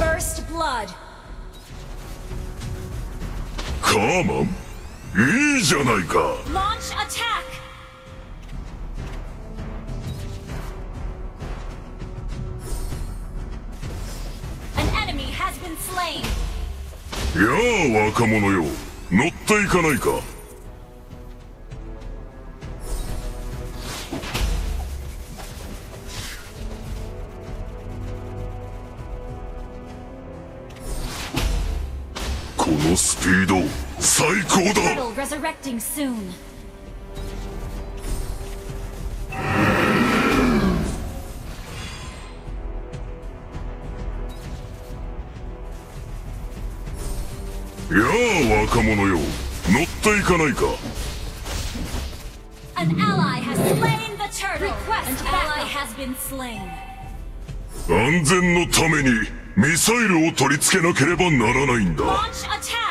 First blood. Come on. いいじゃないか。Launch attack. Slain. Yeah, 若者よ。乗っていかないか。このスピード、最高だ。 若者よ、乗っていかないか。An ally has slain the turtle. An ally has been slain. 安全のためにミサイルを取り付けなければならないんだ。Launch attack.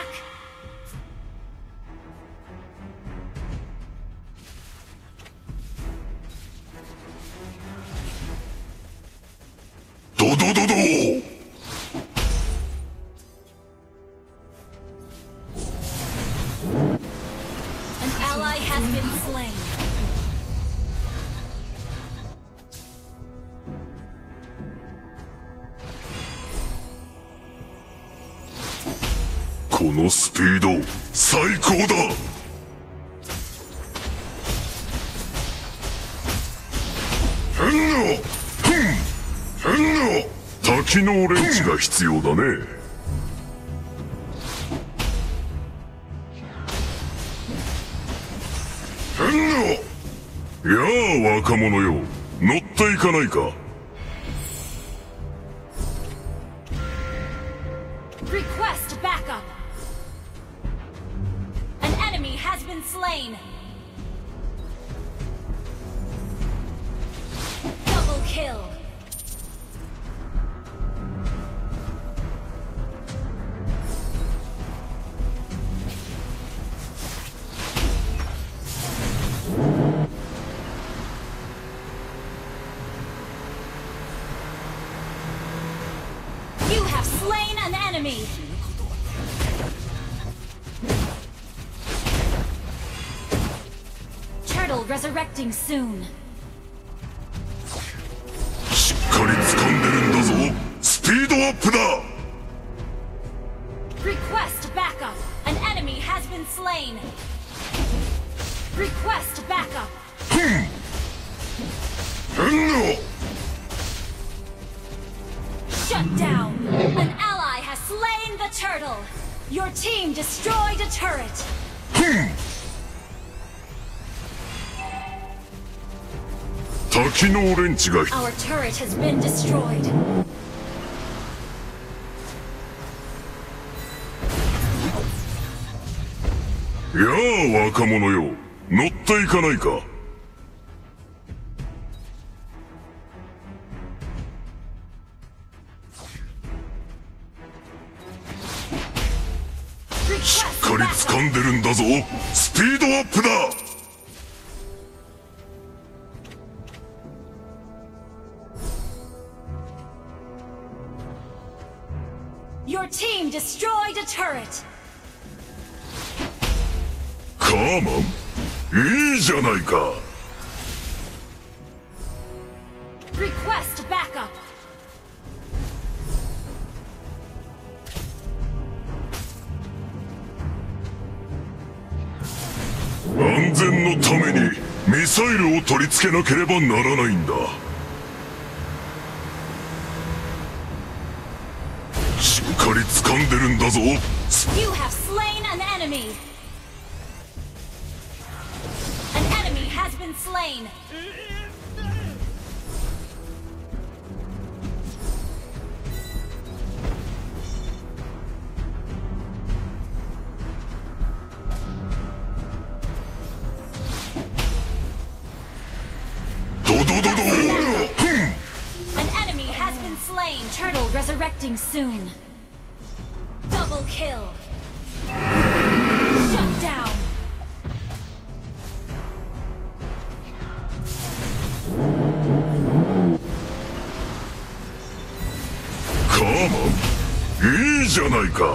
Request backup. An enemy has been slain. Double kill. Turtle resurrecting soon. Request backup. An enemy has been slain. Request backup. Shut down. An ally has slain the turtle. Your team destroyed a turret. Our turret has been destroyed. Yeah, 若者よ。乗っていかないか。 しっかり掴んでるんだぞ。スピードアップだ。Your team destroyed a turret. カーマン、いいじゃないか。安全のためにミサイルを取り付けなければならないんだ。しっかり掴んでるんだぞ。 You have slain an enemy. An enemy has been slain. An enemy has been slain. Turtle resurrecting soon. Double kill. Shut down. Come on. いいじゃないか。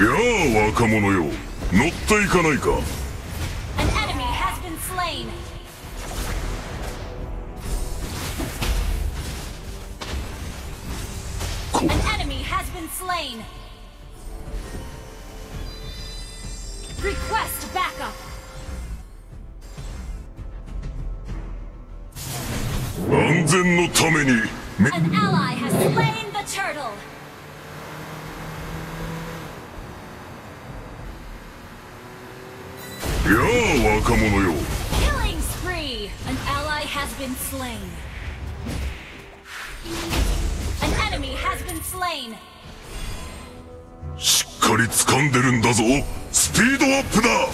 やあ若者よ、乗っていかないか。安全のために。 やあ若者よ。 Killing spree. An ally has been slain. An enemy has been slain. しっかり掴んでるんだぞ。スピードアップだ。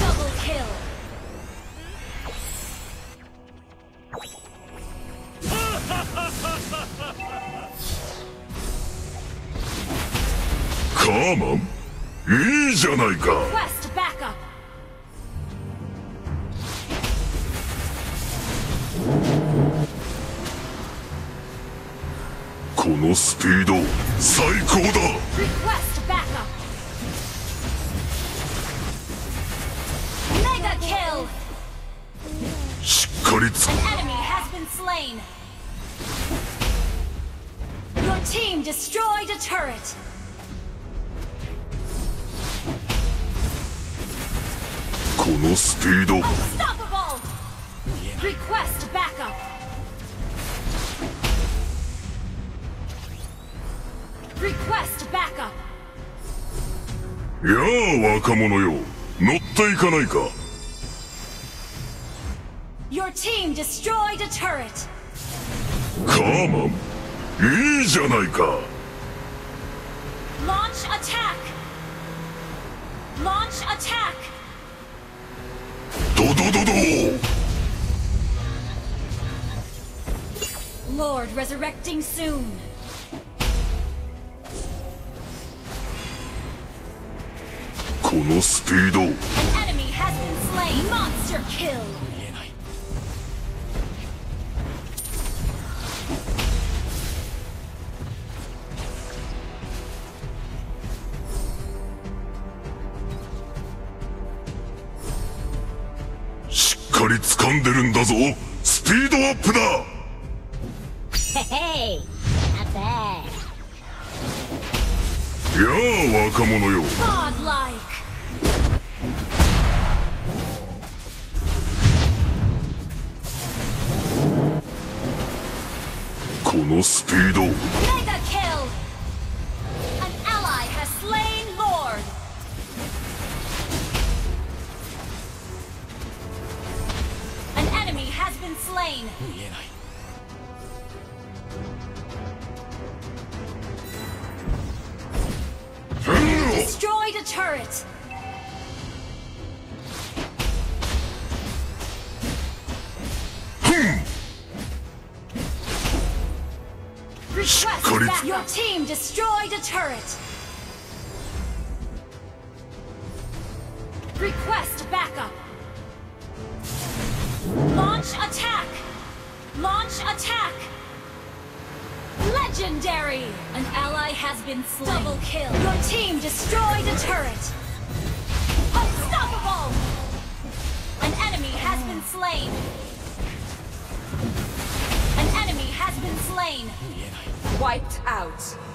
Double kill. Come on. いいじゃないか。 このスピード最高だ。しっかりつ。このスピード。 Request backup. Request backup. やあ若者よ、乗っていかないか。 Your team destroyed a turret. カーマン、いいじゃないか。 Launch attack. Launch attack. ドドドドー。 Lord resurrecting soon. An enemy has been slain. Monster kill. Speed up. Hey, not bad. Yeah, 若者よ。Godlike. This speed. Mega kill. An ally has slain Lord. An enemy has been slain. Destroyed a turret. Request back. Your team destroyed a turret. Request backup. Launch attack. Launch attack. Legendary. An ally has been slain. Double kill. Your team destroyed a turret. Unstoppable. An enemy has been slain. An enemy has been slain. Wiped out.